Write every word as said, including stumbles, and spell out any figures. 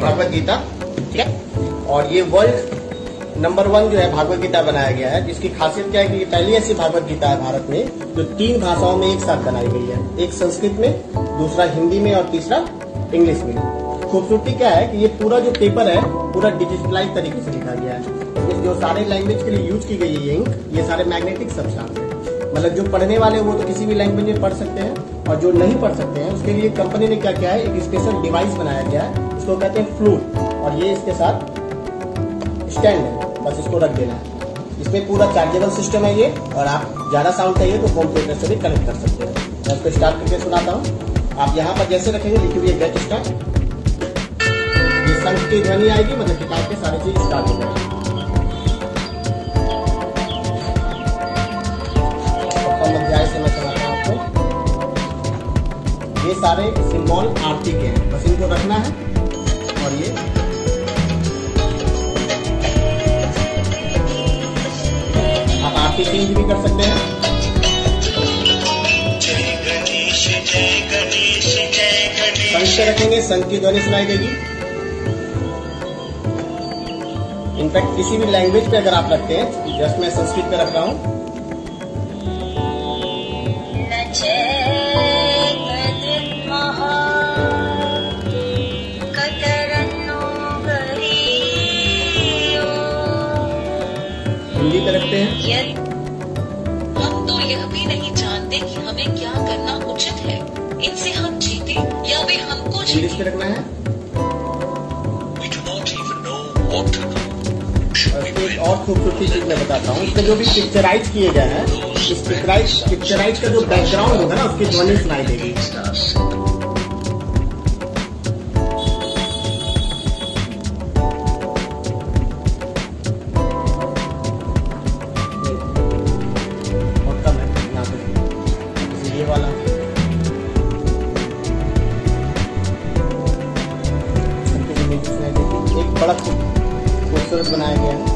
भागवत गीता, ठीक है। और ये वर्ल्ड नंबर वन जो है भागवत गीता बनाया गया है, जिसकी खासियत क्या है कि ये पहली ऐसी भागवत गीता है भारत में जो तीन भाषाओं में एक साथ बनाई गई है, एक संस्कृत में, दूसरा हिंदी में और तीसरा इंग्लिश में। खूबसूरती क्या है कि ये पूरा जो पेपर है पूरा डिजिटलाइज तरीके से लिखा गया है। जो सारे लैंग्वेज के लिए यूज की गई है ये इंक, ये सारे मैग्नेटिक सब्सटेंस है, मतलब जो पढ़ने वाले वो तो किसी भी लैंग्वेज में पढ़ सकते हैं, और जो नहीं पढ़ सकते हैं उसके लिए कंपनी ने क्या किया है, एक स्पेशल डिवाइस बनाया गया है, इसको कहते हैं फ्लूट। और ये इसके साथ स्टैंड है, बस इसको रख देना है। इसमें पूरा चार्जेबल सिस्टम है ये, और आप ज़्यादा साउंड चाहिए तो होम थिएटर से भी कनेक्ट कर सकते हैं। मैं इसको स्टार्ट करके सुनाता हूँ। आप यहाँ पर जैसे रखेंगे लिखी हुई है गेट स्टार्ट, ये संगीत की ध्वनि आएगी, मतलब किताब के सारी चीज स्टार्ट हो जाएगी। ये सारे सिंबल आरती के हैं, बस इनको रखना है और ये आप आरती चेंज भी कर सकते हैं। संग पे रखेंगे, संग की ध्वनि सुनाई देगी। इनफैक्ट किसी भी लैंग्वेज पे अगर आप रखते हैं, जस्ट मैं संस्कृत पे रख रहा हूँ, रखते हैं। हम तो यह भी नहीं जानते कि हमें क्या करना उचित है, इनसे हम जीते या वे हमको जीते। रखना है। एक और खूबसूरती चीज मैं बताता हूँ, इसमें जो भी पिक्चराइज किए गए हैं, इस पिक्चराइज पिक्चराइज का जो बैकग्राउंड होगा ना उसकी ध्वनि सुनाई देगी। बड़ा खूबसूरत बनाया गया है।